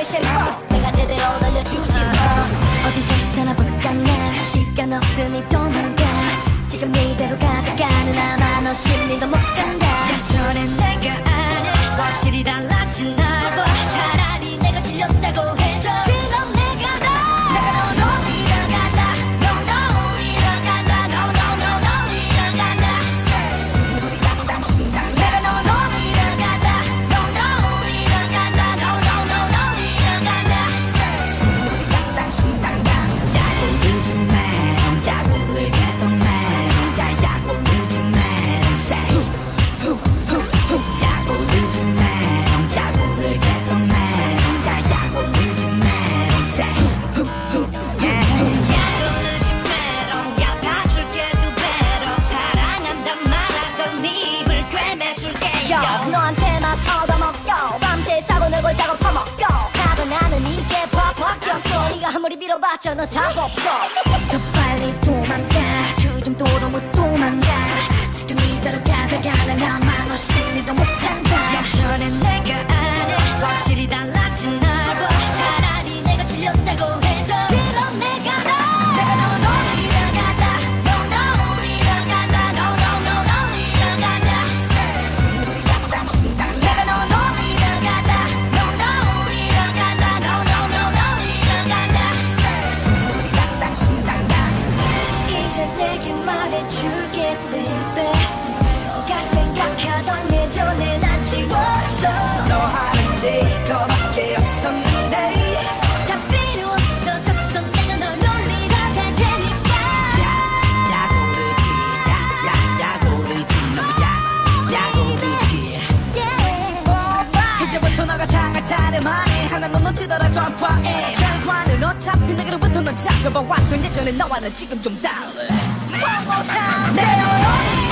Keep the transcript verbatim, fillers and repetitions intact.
미션 내가 제대로 날려주지 어디 잘 살아볼까 나 시간 없으니 도망가 지금 이대로 가다가는 아마 너 심리도 못 간다 예전엔 내가 아냐 확실히 달라지나 봐 차라리 내가 질렸다고 해줘 그럼 내가 나 내가 너 놀이러 간다 No no 이러 간다 No no no no 이러 간다 숨부리라고 당신다 내가 너 놀이러 간다 No no 이러 간다 No no no no 이러 간다 숨부리라고 당신다 야구 늦은 말 야구를 가던 말 야구 늦은 말 야구 늦은 말 야구를 가던 말 야구 늦은 말 야구 늦은 말 야 봐줄게 두 배로 사랑한단 말하던 입을 꿰매줄게 야 너한테만 얻어먹고 밤새 싸고 놀고 자고 퍼먹고 하고 나는 이제 퍼벅였어 네가 아무리 밀어봤자 너 답 없어 더 빨리 도망가 도로 못 도망가 지금 이대로 가다가는 나만 너 심리도 못 간다 예전엔 내가 아냐 확실히 달라지나 봐 차라리 내가 질렸다고 해줘 그럼 내가 나 내가 너 놀이러 간다 No no 이러 간다 No no no no 이러 간다 숨부리라고 당신다 내가 너 놀이러 간다 No no 이러 간다 No no no no 이러 간다 숨부리라고 당신다 이제 내게 말해줄게 baby 네가 생각하던 예전에 난 지웠어 너 아는데 이거밖에 없었는데 다 필요 없어졌어 내가 널 놀리러 갈 테니까 야 야구르지 야 야구르지 너야 야구르지 이제부터 너가 다 같아를 말해 하나 넌 놓치더라 좌파해 결과는 어차피 내게로부터 넌 잡혀봐왔던 예전에 너와는 지금 좀 달라 One more time.